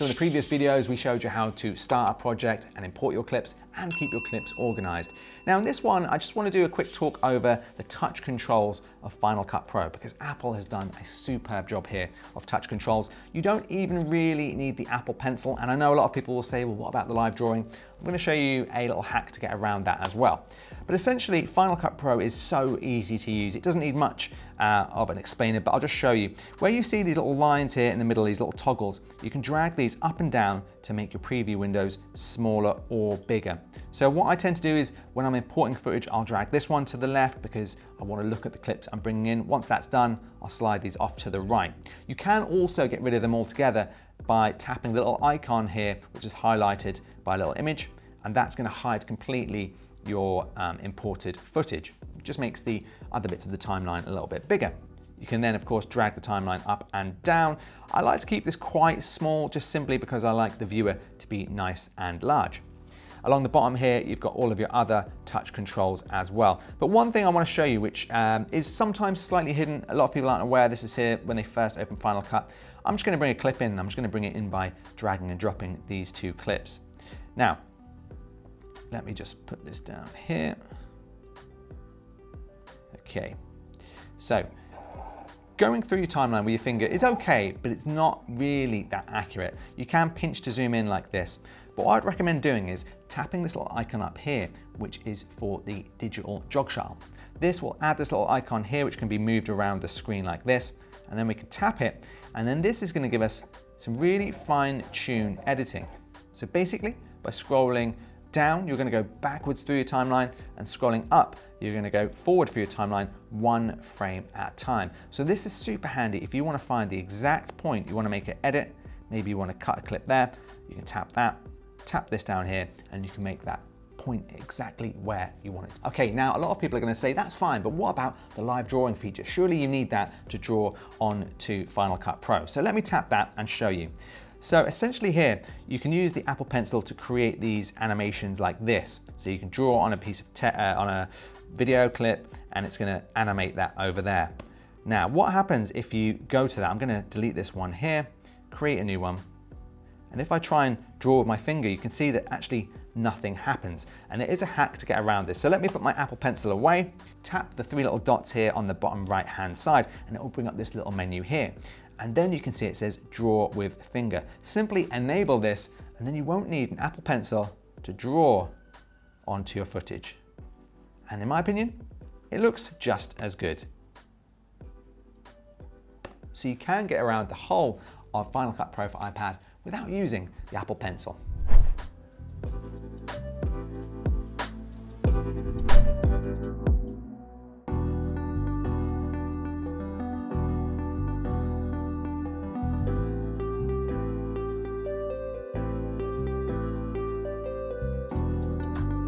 So in the previous videos, we showed you how to start a project and import your clips and keep your clips organized. Now in this one, I just want to do a quick talk over the touch controls of Final Cut Pro, because Apple has done a superb job here of touch controls. You don't even really need the Apple Pencil, and I know a lot of people will say, well, what about the live drawing? I'm going to show you a little hack to get around that as well. But essentially, Final Cut Pro is so easy to use. It doesn't need much of an explainer, but I'll just show you. Where you see these little lines here in the middle, these little toggles, you can drag these up and down to make your preview windows smaller or bigger. So what I tend to do is when I'm importing footage, I'll drag this one to the left because I want to look at the clips I'm bringing in. Once that's done, I'll slide these off to the right. You can also get rid of them altogether by tapping the little icon here, which is highlighted by a little image, and that's going to hide completely your imported footage. It just makes the other bits of the timeline a little bit bigger. You can then, of course, drag the timeline up and down. I like to keep this quite small just simply because I like the viewer to be nice and large. Along the bottom here, you've got all of your other touch controls as well. But one thing I want to show you, which is sometimes slightly hidden, a lot of people aren't aware this is here when they first open Final Cut. I'm just going to bring a clip in, and I'm just going to bring it in by dragging and dropping these two clips. Now, let me just put this down here. Okay, so going through your timeline with your finger is okay, but it's not really that accurate. You can pinch to zoom in like this. But what I'd recommend doing is tapping this little icon up here, which is for the digital jog shuttle. This will add this little icon here, which can be moved around the screen like this, and then we can tap it. And then this is going to give us some really fine-tuned editing. So basically, by scrolling down, you're going to go backwards through your timeline, and scrolling up, you're going to go forward through your timeline one frame at a time. So this is super handy if you want to find the exact point you want to make an edit. Maybe you want to cut a clip there. You can tap that, tap this down here, and you can make that point exactly where you want it. Okay, now a lot of people are going to say, that's fine, but what about the live drawing feature? Surely you need that to draw on to Final Cut Pro. So let me tap that and show you. So essentially here, you can use the Apple Pencil to create these animations like this. So you can draw on a piece of on a video clip, and it's going to animate that over there. Now, what happens if you go to that? I'm going to delete this one here, create a new one. And if I try and draw with my finger, you can see that actually nothing happens. And it is a hack to get around this. So let me put my Apple Pencil away, tap the three little dots here on the bottom right-hand side, and it will bring up this little menu here. And then you can see it says draw with finger. Simply enable this, and then you won't need an Apple Pencil to draw onto your footage. And in my opinion, it looks just as good. So you can get around the whole of Final Cut Pro for iPad without using the Apple Pencil.